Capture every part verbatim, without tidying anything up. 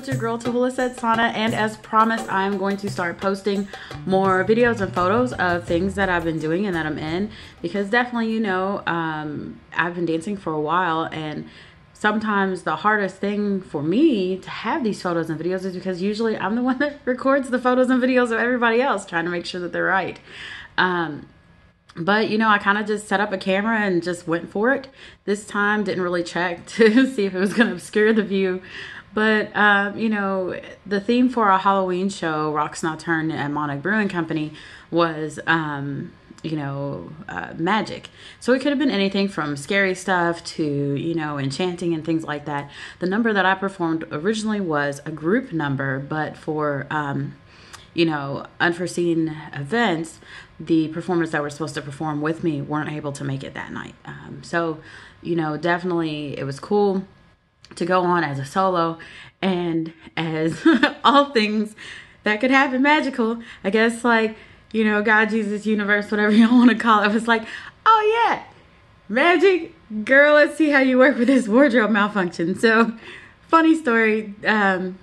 it's your girl Tahula Setsena, and as promised, I'm going to start posting more videos and photos of things that I've been doing and that I'm in, because definitely, you know, um, I've been dancing for a while, and sometimes the hardest thing for me to have these photos and videos is because usually I'm the one that records the photos and videos of everybody else, trying to make sure that they're right. Um, but, you know, I kind of just set up a camera and just went for it. This time, didn't really check to see if it was going to obscure the view. But, um, you know, the theme for our Halloween show, Raqs Nocturne and Monnik Brewing Company, was... Um, you know, uh, magic. So it could have been anything from scary stuff to, you know, enchanting and things like that. The number that I performed originally was a group number, but for, um, you know, unforeseen events, the performers that were supposed to perform with me weren't able to make it that night. Um, so, you know, definitely it was cool to go on as a solo, and as all things that could happen magical, I guess, like, you know, God, Jesus, universe, whatever you want to call it. I was like, oh yeah, magic, girl, let's see how you work with this wardrobe malfunction. So, funny story, um,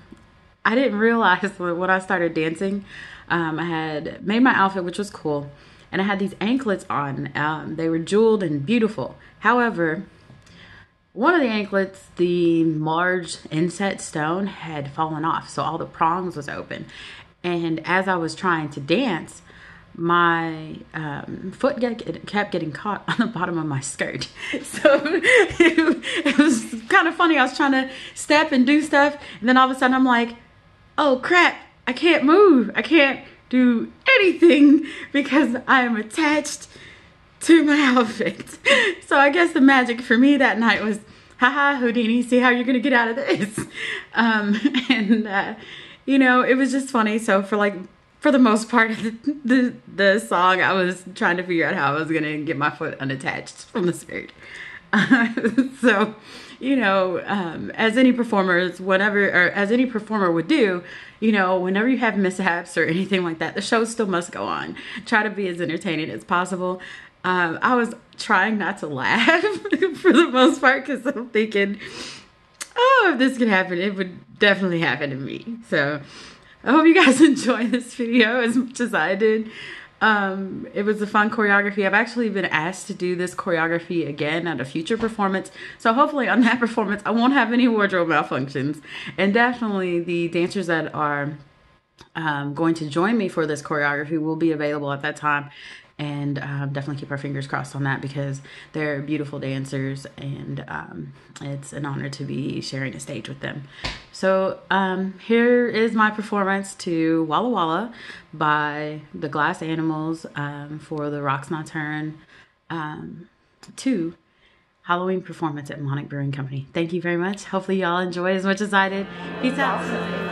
I didn't realize when I started dancing, um, I had made my outfit, which was cool, and I had these anklets on. Um, they were jeweled and beautiful. However, one of the anklets, the large inset stone, had fallen off, so all the prongs was open. And as I was trying to dance, my um, foot get, kept getting caught on the bottom of my skirt. So it, it was kind of funny. I was trying to step and do stuff, and then all of a sudden I'm like, oh crap, I can't move. I can't do anything because I am attached to my outfit. So I guess the magic for me that night was, haha, Houdini, see how you're going to get out of this. Um, and, uh, you know, it was just funny. So for like... for the most part of the, the, the song, I was trying to figure out how I was going to get my foot unattached from the spirit. Uh, so, you know, um, as any performers, whenever, or as any performer would do, you know, whenever you have mishaps or anything like that, the show still must go on. Try to be as entertaining as possible. Um, I was trying not to laugh for the most part, because I'm thinking, oh, if this could happen, it would definitely happen to me. So... I hope you guys enjoy this video as much as I did. Um, it was a fun choreography. I've actually been asked to do this choreography again at a future performance. So hopefully on that performance, I won't have any wardrobe malfunctions. And definitely the dancers that are um, going to join me for this choreography will be available at that time. And um, definitely keep our fingers crossed on that, because they're beautiful dancers, and um, it's an honor to be sharing a stage with them. So um, here is my performance to Walla Walla by the Glass Animals um, for the Raqs Nocturne um, two Halloween performance at Monnik Brewing Company. Thank you very much. Hopefully y'all enjoy as much as I did. Peace out.